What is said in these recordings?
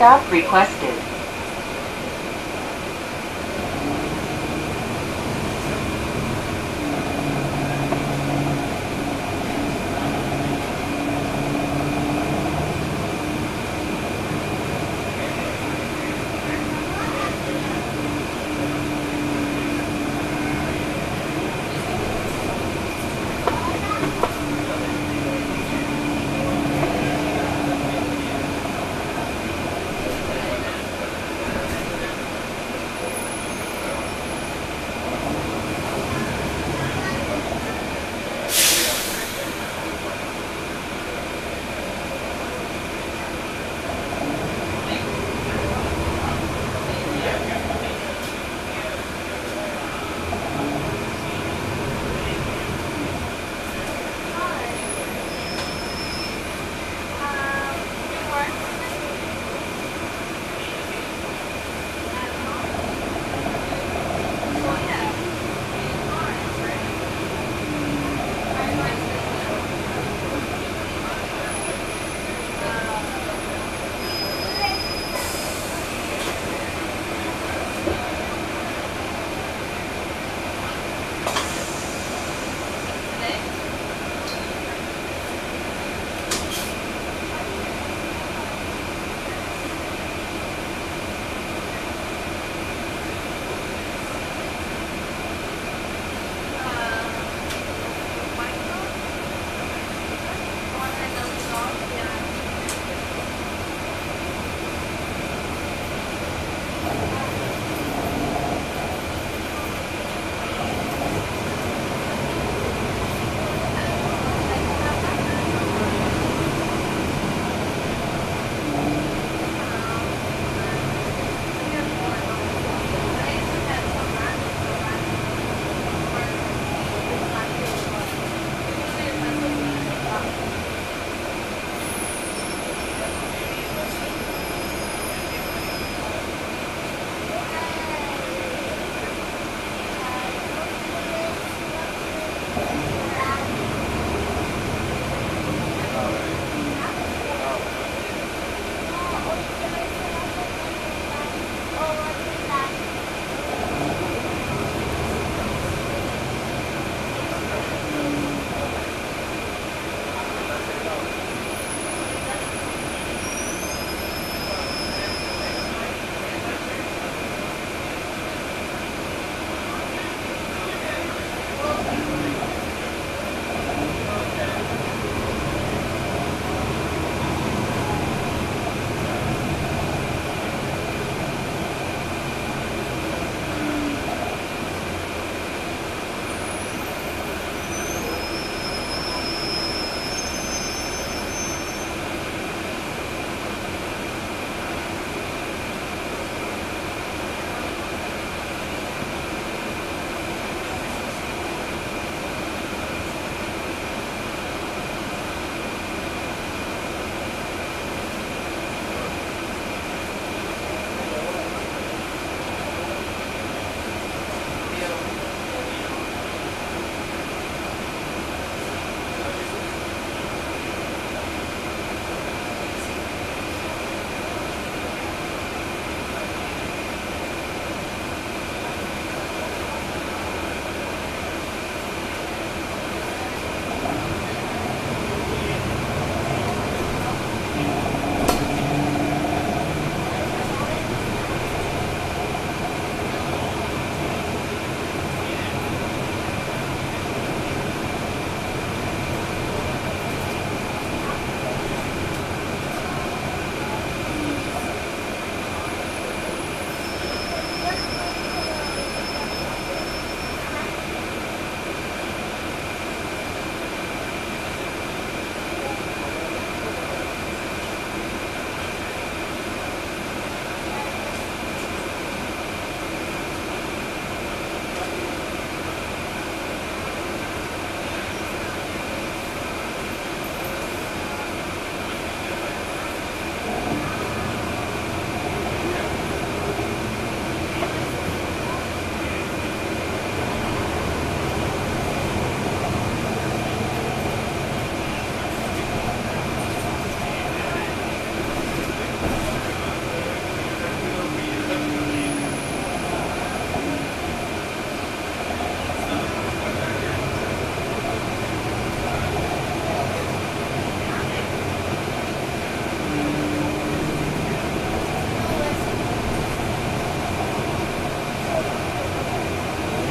Stop requested.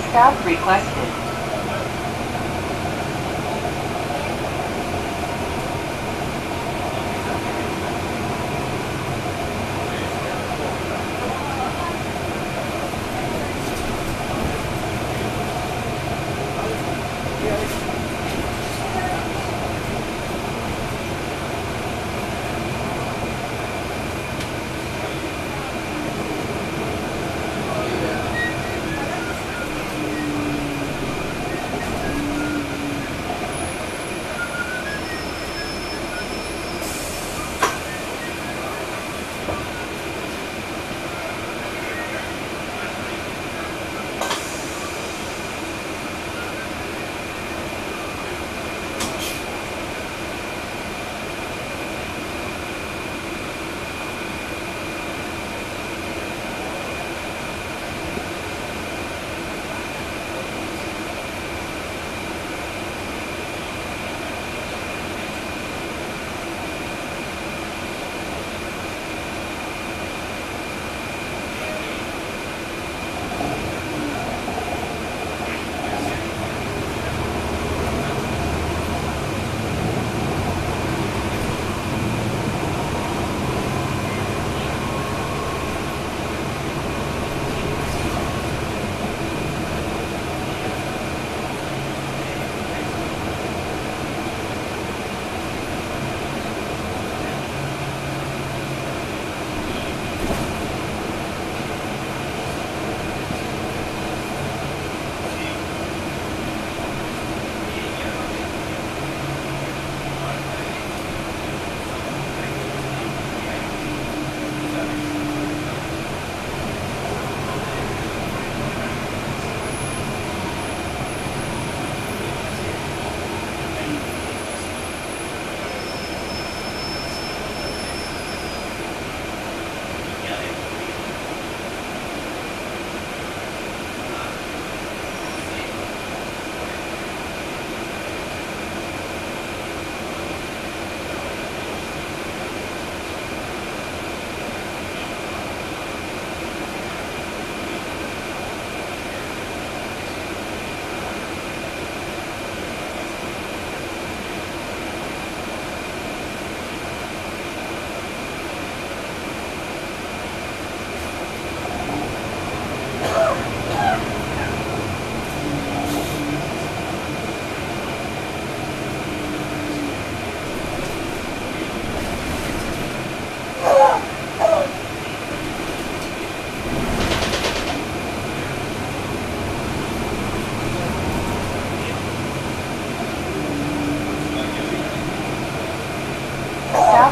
Stop requested.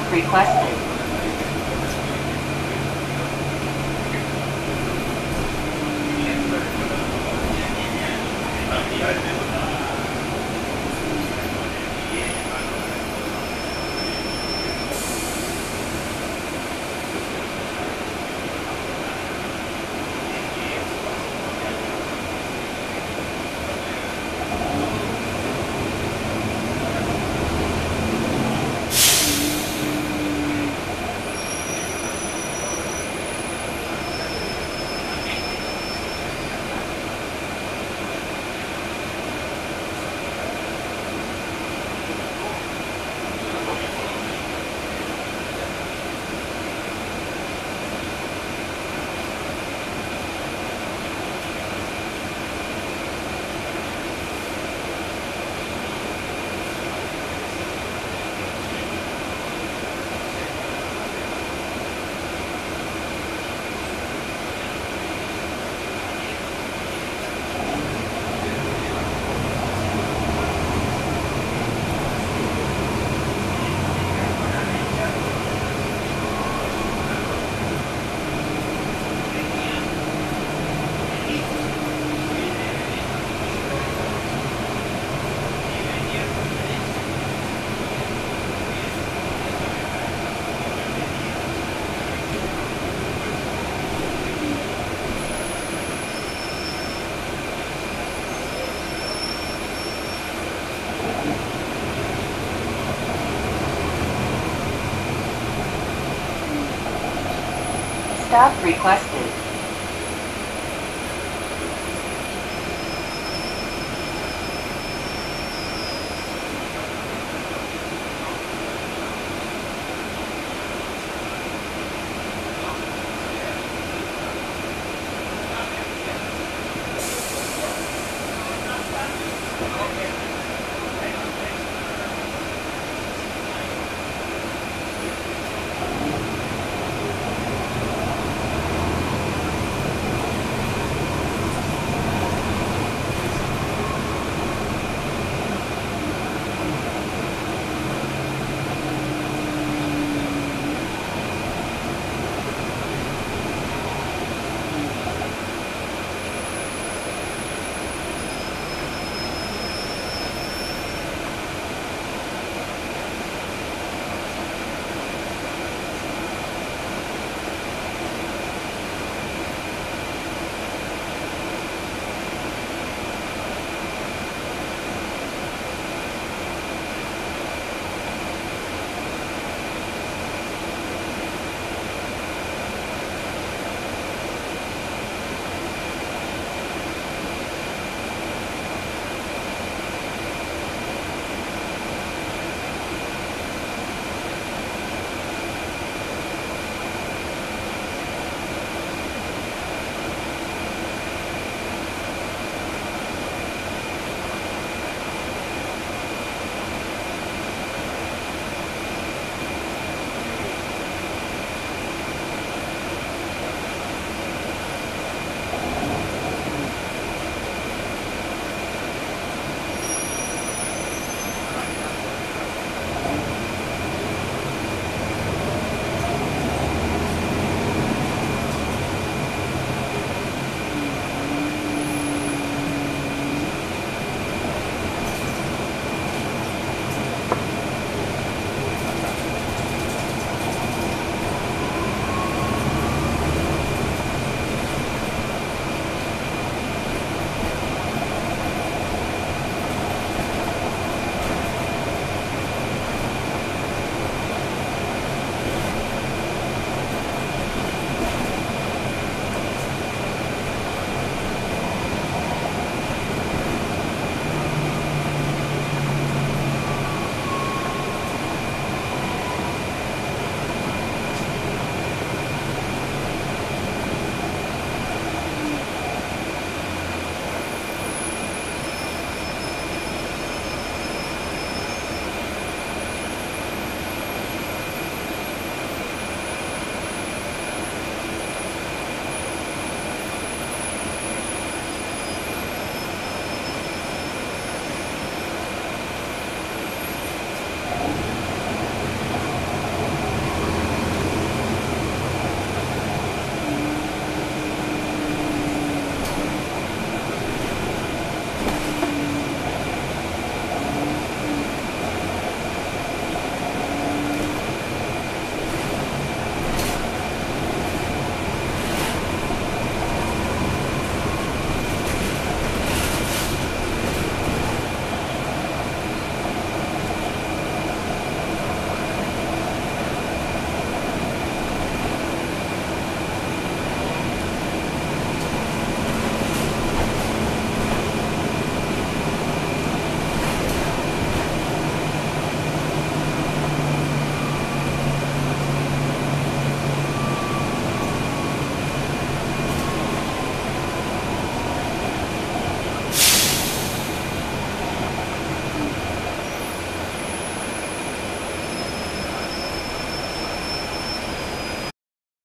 Requested. Stop requested.